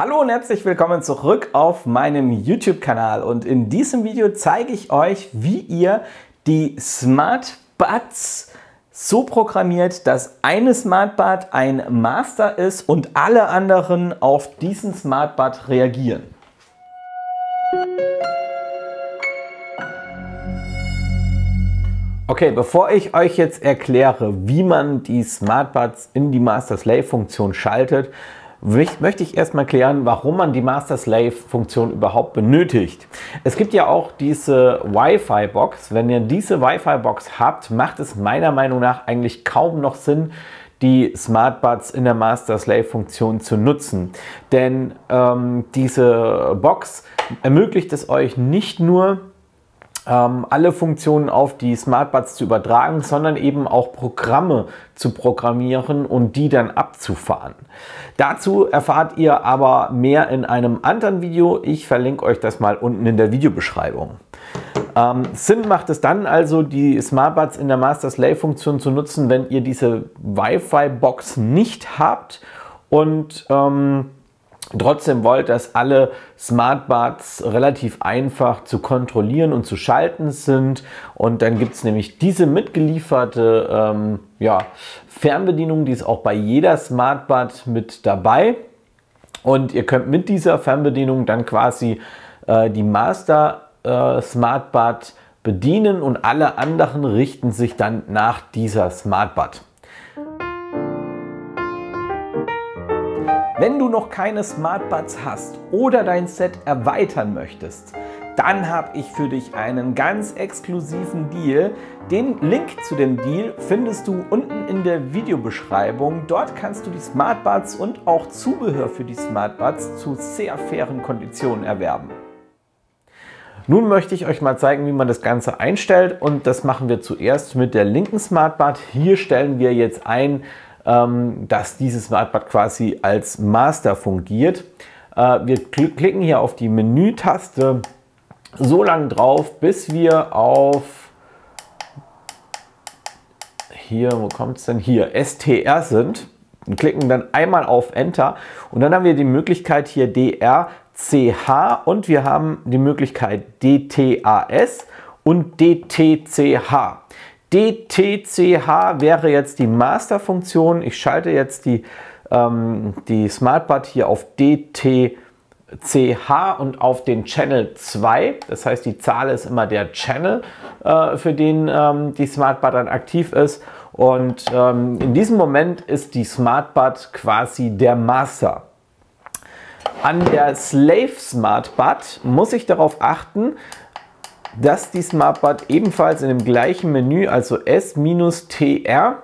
Hallo und herzlich willkommen zurück auf meinem YouTube-Kanal, und in diesem Video zeige ich euch, wie ihr die Smartbuds so programmiert, dass eine Smartbat ein Master ist und alle anderen auf diesen Smartbat reagieren. Okay, bevor ich euch jetzt erkläre, wie man die Smartbuds in die Master-Slave-Funktion schaltet, möchte ich erstmal klären, warum man die Master-Slave-Funktion überhaupt benötigt. Es gibt ja auch diese WiFi-Box. Wenn ihr diese WiFi-Box habt, macht es meiner Meinung nach eigentlich kaum noch Sinn, die Smartbuds in der Master-Slave-Funktion zu nutzen. Denn diese Box ermöglicht es euch nicht nur, alle Funktionen auf die Smartbuds zu übertragen, sondern eben auch Programme zu programmieren und die dann abzufahren. Dazu erfahrt ihr aber mehr in einem anderen Video. Ich verlinke euch das mal unten in der Videobeschreibung. Sinn macht es dann also, die Smartbuds in der Master-Slave-Funktion zu nutzen, wenn ihr diese WiFi-Box nicht habt und trotzdem wollt, dass alle Smartbuds relativ einfach zu kontrollieren und zu schalten sind. Und dann gibt es nämlich diese mitgelieferte Fernbedienung, die ist auch bei jeder Smartbud mit dabei. Und ihr könnt mit dieser Fernbedienung dann quasi die Master Smartbud bedienen und alle anderen richten sich dann nach dieser Smartbud. Wenn du noch keine Smartbuds hast oder dein Set erweitern möchtest, dann habe ich für dich einen ganz exklusiven Deal. Den Link zu dem Deal findest du unten in der Videobeschreibung. Dort kannst du die Smartbuds und auch Zubehör für die Smartbuds zu sehr fairen Konditionen erwerben. Nun möchte ich euch mal zeigen, wie man das Ganze einstellt, und das machen wir zuerst mit der linken Smartbud. Hier stellen wir jetzt ein, dass dieses Smartbud quasi als Master fungiert. Wir klicken hier auf die Menütaste so lange drauf, bis wir auf hier, wo kommt es denn hier, STR sind, und klicken dann einmal auf Enter, und dann haben wir die Möglichkeit hier DR, CH, und wir haben die Möglichkeit DTAS und DTCH. DTCH wäre jetzt die Master-Funktion. Ich schalte jetzt die Smartbud hier auf DTCH und auf den Channel 2. Das heißt, die Zahl ist immer der Channel, für den die Smartbud dann aktiv ist. Und in diesem Moment ist die Smartbud quasi der Master. An der Slave Smartbud muss ich darauf achten, dass die Smartbud ebenfalls in dem gleichen Menü, also S-TR,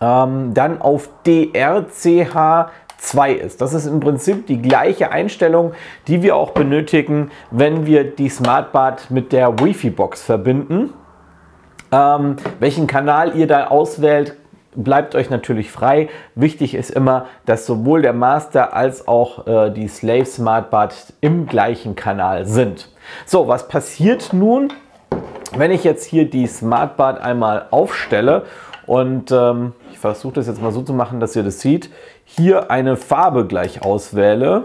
dann auf DRCH2 ist. Das ist im Prinzip die gleiche Einstellung, die wir auch benötigen, wenn wir die Smartbud mit der Wi-Fi-Box verbinden. Welchen Kanal ihr da auswählt, bleibt euch natürlich frei. Wichtig ist immer, dass sowohl der Master als auch die Slave Smartbud im gleichen Kanal sind. So, was passiert nun, wenn ich jetzt hier die Smartbud einmal aufstelle? Und ich versuche das jetzt mal so zu machen, dass ihr das seht. Hier eine Farbe gleich auswähle.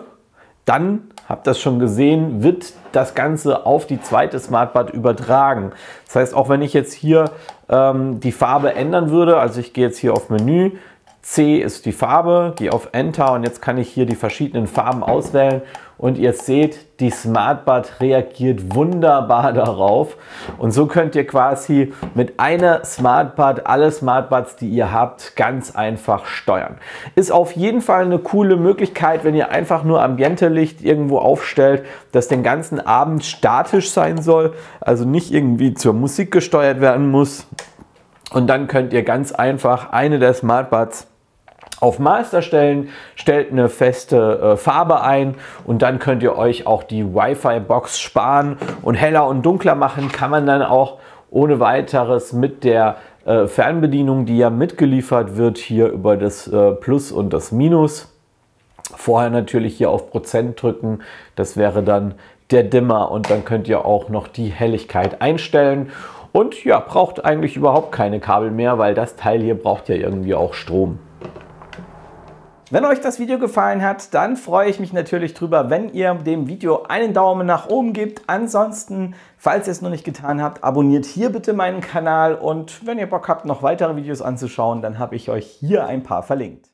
Dann, habt ihr das schon gesehen, wird das Ganze auf die zweite Smartbud übertragen. Das heißt, auch wenn ich jetzt hier die Farbe ändern würde, also ich gehe jetzt hier auf Menü, C ist die Farbe, gehe auf Enter, und jetzt kann ich hier die verschiedenen Farben auswählen, und ihr seht, die Smartbud reagiert wunderbar darauf, und so könnt ihr quasi mit einer Smartbud alle Smartbuds, die ihr habt, ganz einfach steuern. Ist auf jeden Fall eine coole Möglichkeit, wenn ihr einfach nur Ambiente-Licht irgendwo aufstellt, das den ganzen Abend statisch sein soll, also nicht irgendwie zur Musik gesteuert werden muss, und dann könnt ihr ganz einfach eine der Smartbuds auf Master stellen, stellt eine feste Farbe ein, und dann könnt ihr euch auch die Wi-Fi-Box sparen, und heller und dunkler machen kann man dann auch ohne weiteres mit der Fernbedienung, die ja mitgeliefert wird, hier über das Plus und das Minus. Vorher natürlich hier auf Prozent drücken, das wäre dann der Dimmer, und dann könnt ihr auch noch die Helligkeit einstellen. Und ja, braucht eigentlich überhaupt keine Kabel mehr, weil das Teil hier braucht ja irgendwie auch Strom. Wenn euch das Video gefallen hat, dann freue ich mich natürlich drüber, wenn ihr dem Video einen Daumen nach oben gebt. Ansonsten, falls ihr es noch nicht getan habt, abonniert hier bitte meinen Kanal und wenn ihr Bock habt, noch weitere Videos anzuschauen, dann habe ich euch hier ein paar verlinkt.